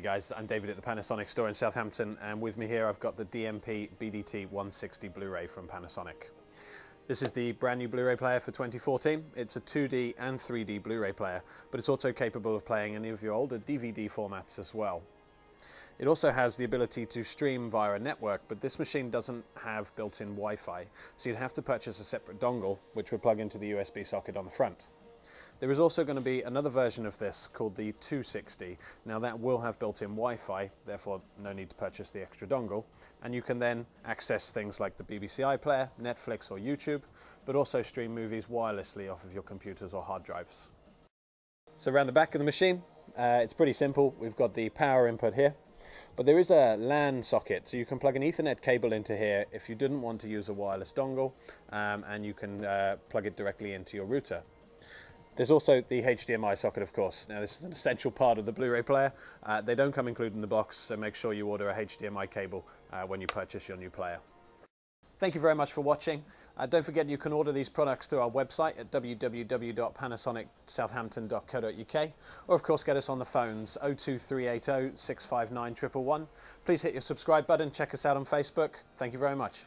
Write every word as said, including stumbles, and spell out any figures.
Hey guys, I'm David at the Panasonic store in Southampton, and with me here I've got the D M P B D T one sixty Blu-ray from Panasonic. This is the brand new Blu-ray player for twenty fourteen. It's a two D and three D Blu-ray player, but it's also capable of playing any of your older D V D formats as well. It also has the ability to stream via a network, but this machine doesn't have built-in Wi-Fi, so you'd have to purchase a separate dongle, which would plug into the U S B socket on the front. There is also going to be another version of this called the two sixty. Now that will have built-in Wi-Fi, therefore no need to purchase the extra dongle. And you can then access things like the B B C iPlayer, Netflix or YouTube, but also stream movies wirelessly off of your computers or hard drives. So around the back of the machine, uh, it's pretty simple. We've got the power input here, but there is a LAN socket, so you can plug an Ethernet cable into here if you didn't want to use a wireless dongle, um, and you can uh, plug it directly into your router. There's also the H D M I socket, of course. Now this is an essential part of the Blu-ray player. Uh, they don't come included in the box, so make sure you order a H D M I cable uh, when you purchase your new player. Thank you very much for watching. Uh, don't forget you can order these products through our website at w w w dot panasonic southampton dot co dot u k, or of course get us on the phones oh two three eight oh, six five nine, one one one. Please hit your subscribe button, check us out on Facebook. Thank you very much.